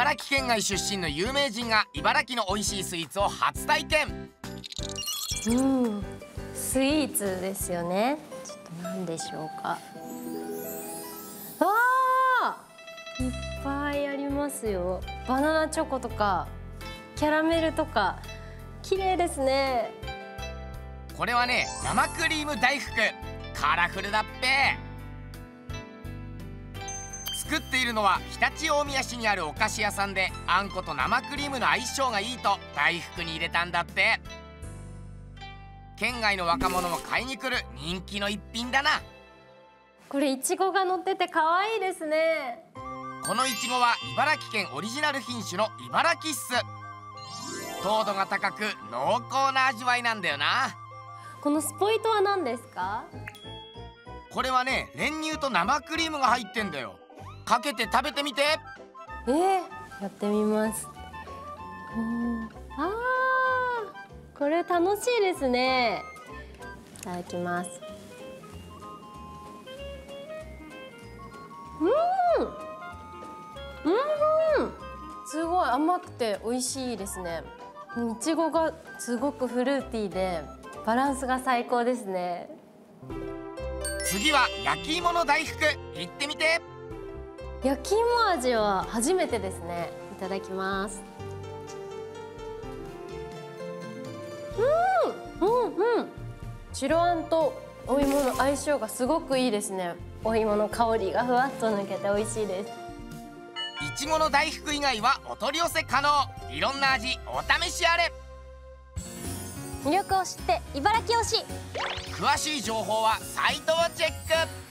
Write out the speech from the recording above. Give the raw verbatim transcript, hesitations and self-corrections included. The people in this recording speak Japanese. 茨城県外出身の有名人が茨城の美味しいスイーツを初体験。うん、スイーツですよね。ちょっと何でしょうか。あー、いっぱいありますよ。バナナチョコとかキャラメルとか綺麗ですね。これはね、生クリーム大福。カラフルだっぺ。作っているのは常陸大宮市にあるお菓子屋さんで、あんこと生クリームの相性がいいと大福に入れたんだって。県外の若者も買いに来る人気の一品だな。これイチゴが乗ってて可愛いですね。このイチゴは茨城県オリジナル品種の茨城っす。糖度が高く濃厚な味わいなんだよな。このスポイトは何ですか？これはね、練乳と生クリームが入ってんだよ。かけて食べてみて。えー、やってみます。うん、あー、これ楽しいですね。いただきます。うん、うん、すごい甘くて美味しいですね。いちごがすごくフルーティーでバランスが最高ですね。次は焼き芋の大福、いってみて。焼き芋味は初めてですね。いただきます。うん、うん、うん。白あんとお芋の相性がすごくいいですね。お芋の香りがふわっと抜けて美味しいです。いちごの大福以外はお取り寄せ可能。いろんな味お試しあれ。魅力を知って茨城推し。詳しい情報はサイトをチェック。